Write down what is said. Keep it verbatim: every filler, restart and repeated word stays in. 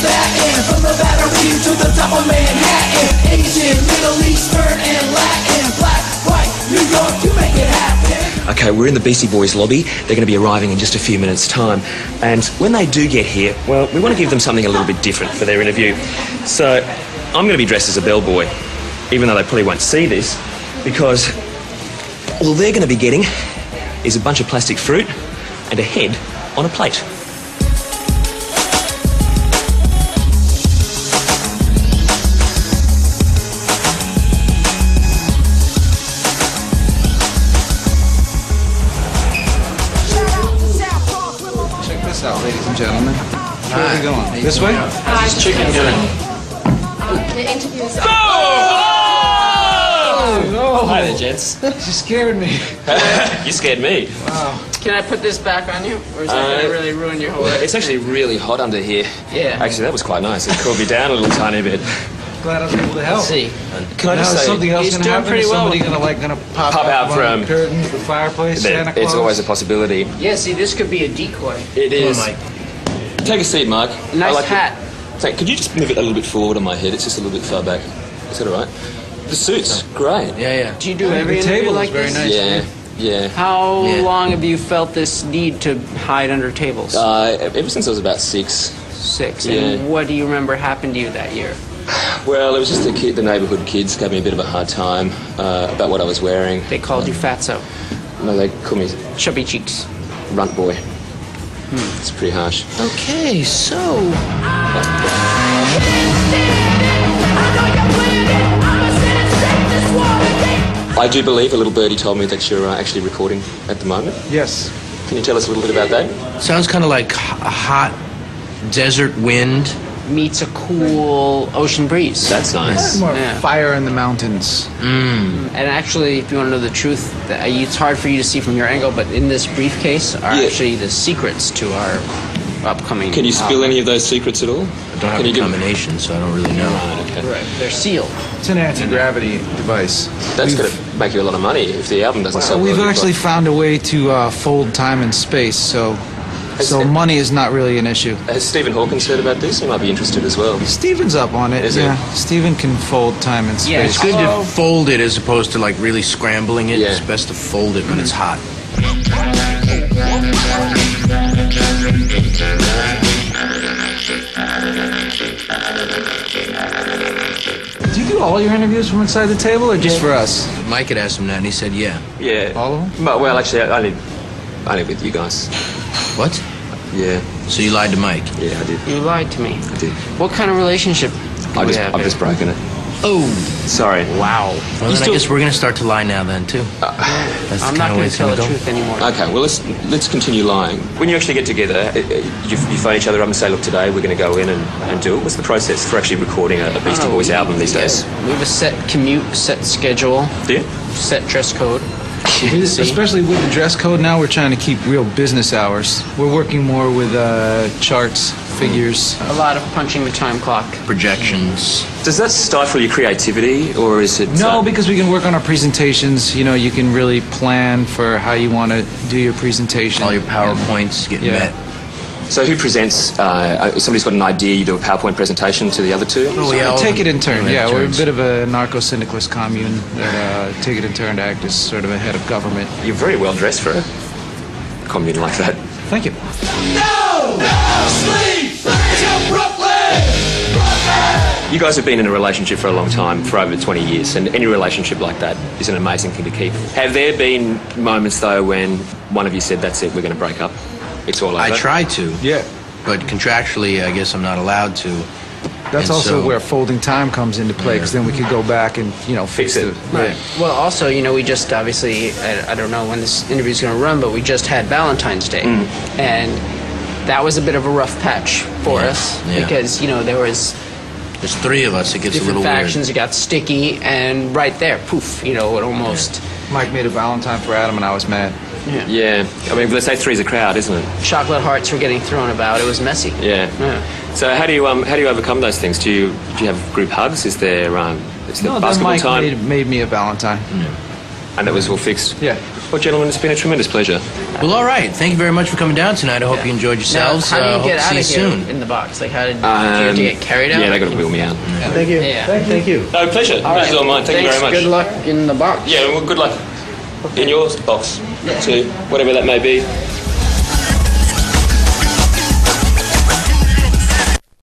satin, from the Battery to the top of Manhattan. Asian, Middle Eastern, and Latin. Black, white, New York, you make it happen. Okay, we're in the Beastie Boys lobby. They're going to be arriving in just a few minutes' time. And when they do get here, well, we want to give them something a little bit different for their interview. So I'm going to be dressed as a bellboy, even though they probably won't see this, because all they're going to be getting is a bunch of plastic fruit and a head on a plate. Check this out, ladies and gentlemen. Where are we going? This way? How's this chicken doing? The interview is up. Oh, hi there, gents. You scared me. You scared me. Wow. Can I put this back on you? Or is uh, that going to really ruin your whole life? It's actually really hot under here. Yeah. Actually, that was quite nice. It cooled me down a little tiny bit. Glad I was able to help. Let's see. Can I now just say, something else going to happen? Is somebody well. going to, like, going to pop, pop out, out from the curtains, the fireplace, the, Santa Claus? It's always a possibility. Yeah, see, this could be a decoy. It is. Oh, Mike. Take a seat, Mark. Nice like hat. Take, could you just move it a little bit forward on my head? It's just a little bit far back. Is that all right? The suit's great. Yeah, yeah. Do you do every interview like this? Yeah, yeah. How long have you felt this need to hide under tables? Uh, ever since I was about six. Six. Yeah. And what do you remember happened to you that year? Well, it was just the kid, the neighborhood kids gave me a bit of a hard time uh, about what I was wearing. They called um, you Fatso. No, they called me Chubby Cheeks. Runt boy. Hmm. It's pretty harsh. Okay, so. I do believe a little birdie told me that you're uh, actually recording at the moment. Yes. Can you tell us a little bit about that? Sounds kind of like a hot desert wind meets a cool ocean breeze. That's nice. More yeah. Fire in the mountains. Mm. And actually, if you want to know the truth, it's hard for you to see from your angle, but in this briefcase are yeah. actually the secrets to our upcoming... Can you spill album. any of those secrets at all? I don't have a combination, so I don't really know. Right, okay. Right. They're sealed. It's an anti-gravity device. That's going to make you a lot of money if the album doesn't well, sell. We've actually found a way to uh, fold time and space, so has so Stephen, money is not really an issue. Has Stephen Hawking heard about this? He might be interested as well. Stephen's up on it. Is yeah. It? Stephen can fold time and space. Yeah, it's good oh. to fold it as opposed to like really scrambling it. Yeah. It's best to fold it when it's hot. Do you do all your interviews from inside the table, or just yeah. for us? Mike had asked him that, and he said, "Yeah." Yeah. All of them? Well, actually, I only, only with you guys. What? Yeah. So you lied to Mike? Yeah, I did. You lied to me. I did. What kind of relationship? I just, I've just broken it. Oh. Sorry. Wow. Well, you then still... I guess we're going to start to lie now, then, too. Uh, That's I'm not going to tell the go. truth anymore. Okay, well, let's, let's continue lying. When you actually get together, it, it, you, you phone each other up and say, look, today we're going to go in and, and do it. What's the process for actually recording a, a Beastie oh, Boys we, album these yeah. days? We have a set commute, set schedule. Yeah. Set dress code. Especially with the dress code now, we're trying to keep real business hours. We're working more with uh, charts, figures. A lot of punching the time clock. Projections. Does that stifle your creativity, or is it... No, uh, because we can work on our presentations. You know, you can really plan for how you want to do your presentation. All your PowerPoints get yeah. met. So who presents, uh, somebody's got an idea, you do a PowerPoint presentation to the other two? Oh, yeah, so take it in turn, yeah. We're a bit of a narco-syndicalist commune that uh, take it in turn to act as sort of a head of government. You're very well dressed for a commune like that. Thank you. No! No sleep! Nigel Roughley! You guys have been in a relationship for a long time, for over twenty years, and any relationship like that is an amazing thing to keep. Have there been moments, though, when one of you said, that's it, we're going to break up? It's all over. I try to, yeah, but contractually, I guess I'm not allowed to. That's and also so, where folding time comes into play, because yeah. then we could go back and you know fix, fix it. it. Right. Yeah. Well, also, you know, we just obviously, I, I don't know when this interview is going to run, but we just had Valentine's Day, mm. and that was a bit of a rough patch for yeah. us yeah. because you know there was. There's three of us. It gets a little factions, weird. It got sticky, and right there, poof, you know, it almost. Yeah. Mike made a Valentine for Adam, and I was mad. Yeah. yeah. I mean, let's say three's a crowd, isn't it? Chocolate hearts were getting thrown about. It was messy. Yeah. yeah. So how do you um how do you overcome those things? Do you do you have group hugs? Is there um is there no, basketball then Mike time? Made, made me a Valentine. Mm. And that was all fixed. Yeah. Well, gentlemen, it's been a tremendous pleasure. Well, all right. Thank you very much for coming down tonight. I hope yeah. you enjoyed yourselves. Now, how do you uh, get out of here soon. in the box? Like, how did, um, did you have to get carried out? Yeah, they got to wheel me out. Yeah. Thank you. Yeah. Thank, thank you. No, pleasure. All right. This is all mine. Thank Thanks. you very much. Good luck in the box. Yeah, well, good luck in your box. Yeah. So, whatever that may be.